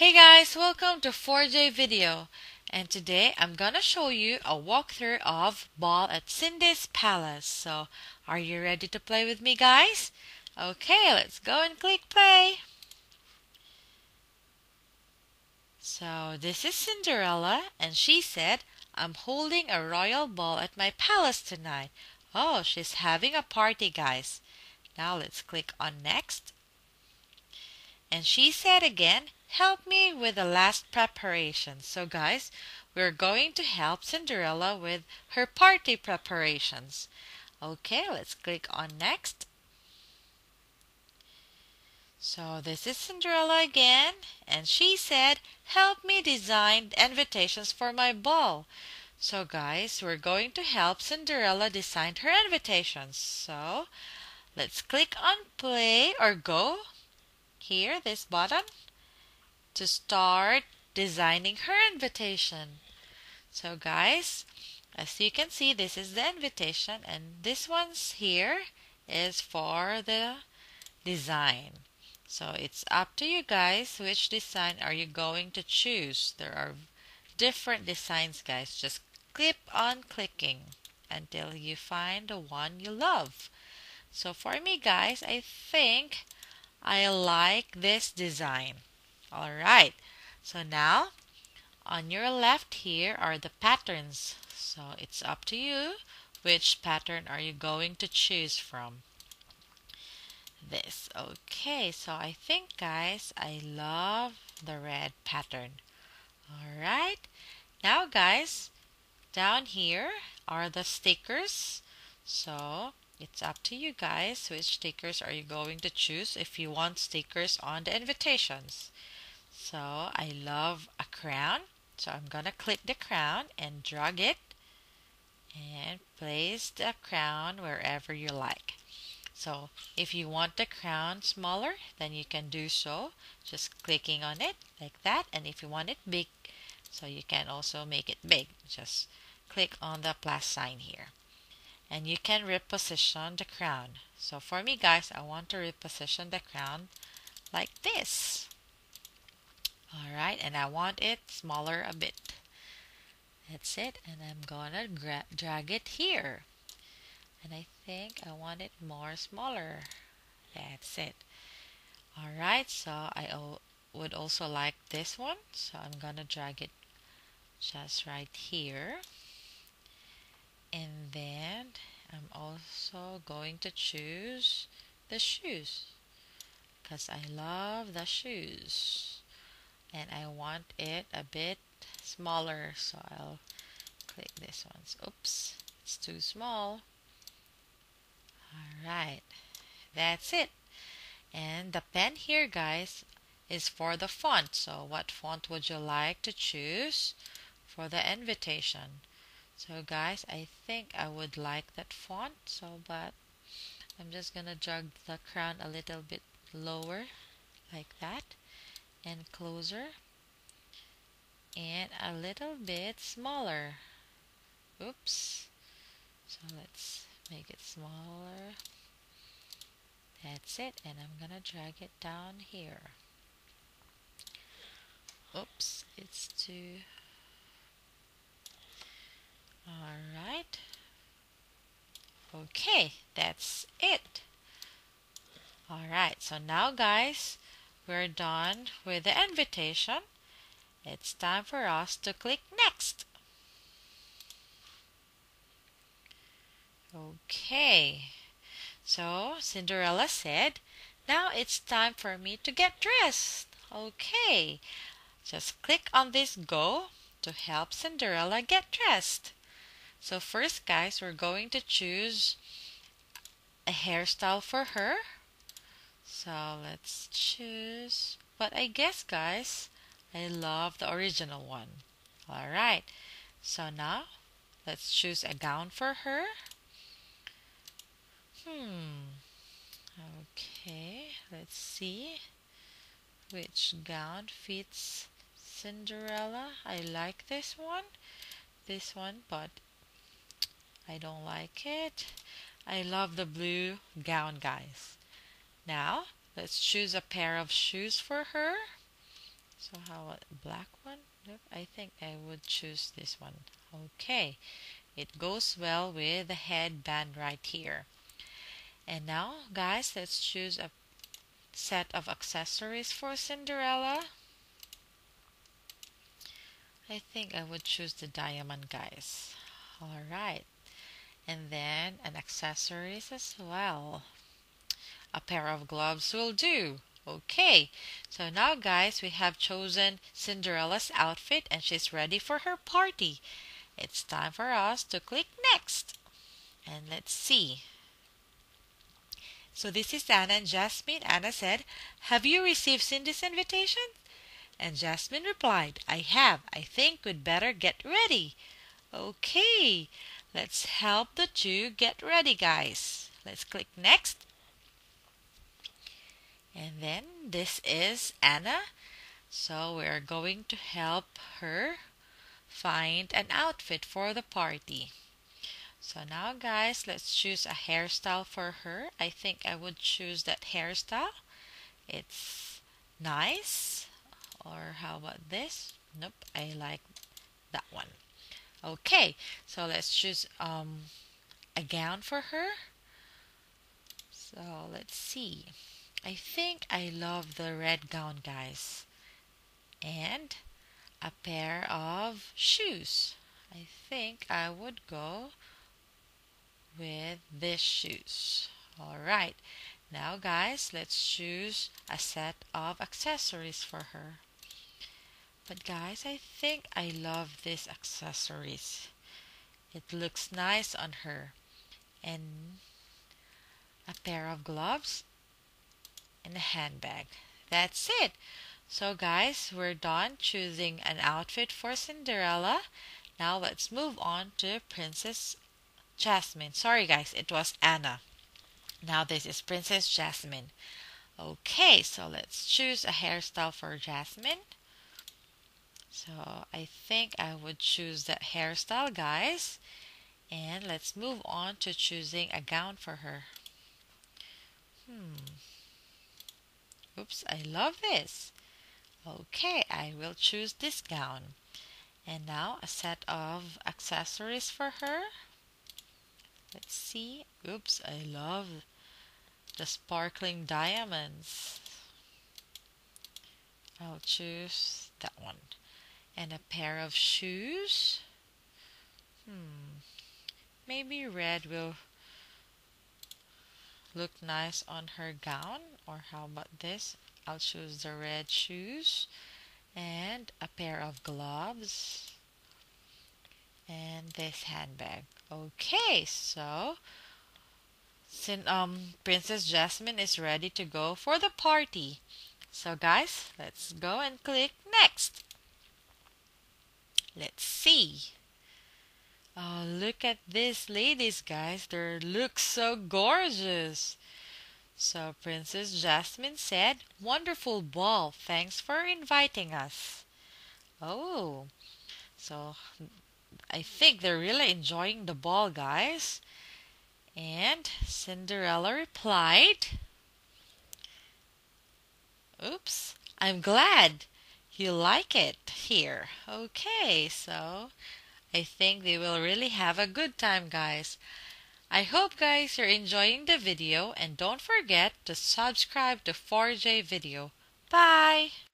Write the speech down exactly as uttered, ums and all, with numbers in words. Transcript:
Hey guys, welcome to four J video, and today I'm gonna show you a walkthrough of Ball at Cindy's Palace. So are you ready to play with me, guys? Okay, let's go and click play. So this is Cinderella, and she said, I'm holding a royal ball at my palace tonight. Oh, she's having a party, guys. Now let's click on next. And she said again, help me with the last preparation. So guys, we're going to help Cinderella with her party preparations. Okay, let's click on next. So this is Cinderella again, and she said, help me design invitations for my ball. So guys, we're going to help Cinderella design her invitations. So let's click on play or go. Here, this button to start designing her invitation. So guys, as you can see, this is the invitation, and this one's here is for the design. So it's up to you guys which design are you going to choose. There are different designs, guys. Just keep on clicking until you find the one you love. So for me, guys, I think I like this design. Alright, so now on your left here are the patterns. So it's up to you which pattern are you going to choose from. This. Okay, so I think, guys, I love the red pattern. Alright, now guys, down here are the stickers. So it's up to you guys which stickers are you going to choose if you want stickers on the invitations. So I love a crown, so I'm gonna click the crown and drag it and place the crown wherever you like. So if you want the crown smaller, then you can do so just clicking on it like that, and if you want it big, so you can also make it big, just click on the plus sign here. And you can reposition the crown. So for me, guys, I want to reposition the crown like this. Alright, and I want it smaller a bit. That's it, and I'm gonna gra drag it here. And I think I want it more smaller. That's it. Alright, so I would also like this one. So I'm gonna drag it just right here. And then I'm also going to choose the shoes because I love the shoes and I want it a bit smaller, so I'll click this one. Oops, it's too small. Alright, that's it. And the pen here, guys, is for the font. So what font would you like to choose for the invitation? So guys, I think I would like that font, so but I'm just gonna drag the crown a little bit lower like that and closer and a little bit smaller. Oops, so let's make it smaller. That's it, and I'm gonna drag it down here. Oops, it's too. Alright, okay, that's it. Alright, so now guys, we're done with the invitation. It's time for us to click next. Okay, so Cinderella said, now it's time for me to get dressed. Okay, just click on this go to help Cinderella get dressed. So first, guys, we're going to choose a hairstyle for her. So let's choose, but I guess, guys, I love the original one. Alright, so now let's choose a gown for her. Hmm, okay, let's see which gown fits Cinderella. I like this one, this one, but I don't like it. I love the blue gown, guys. Now, let's choose a pair of shoes for her. So how about black one? Nope. I think I would choose this one. Okay, it goes well with the headband right here. And now guys, let's choose a set of accessories for Cinderella. I think I would choose the diamond, guys. Alright, and then an accessories as well. A pair of gloves will do. Okay, so now guys, we have chosen Cinderella's outfit and she's ready for her party. It's time for us to click next. And let's see. So this is Anna and Jasmine. Anna said, "Have you received Cindy's invitation?" And Jasmine replied, "I have. I think we'd better get ready." Okay, let's help the two get ready, guys. Let's click next. And then this is Anna. So we're going to help her find an outfit for the party. So now guys, let's choose a hairstyle for her. I think I would choose that hairstyle. It's nice. Or how about this? Nope, I like that one. Okay, so let's choose um, a gown for her. So let's see. I think I love the red gown, guys. And a pair of shoes. I think I would go with these shoes. Alright, now guys, let's choose a set of accessories for her. But guys, I think I love these accessories. It looks nice on her. And a pair of gloves and a handbag. That's it. So guys, we're done choosing an outfit for Cinderella. Now let's move on to Princess Jasmine. Sorry guys, it was Anna. Now this is Princess Jasmine. Okay, so let's choose a hairstyle for Jasmine. So I think I would choose that hairstyle, guys. And let's move on to choosing a gown for her. Hmm. Oops, I love this. Okay, I will choose this gown. And now a set of accessories for her. Let's see. Oops, I love the sparkling diamonds. I'll choose that one. And a pair of shoes. Hmm. Maybe red will look nice on her gown. Or how about this? I'll choose the red shoes. And a pair of gloves. And this handbag. Okay, so um, Princess Jasmine is ready to go for the party. So guys, let's go and click next. Let's see. Oh, look at these ladies, guys. They look so gorgeous. So Princess Jasmine said, "Wonderful ball. Thanks for inviting us." Oh, so I think they're really enjoying the ball, guys. And Cinderella replied, "Oops, I'm glad you like it here." Okay, so I think they will really have a good time, guys. I hope, guys, you're enjoying the video, and don't forget to subscribe to four J video. Bye!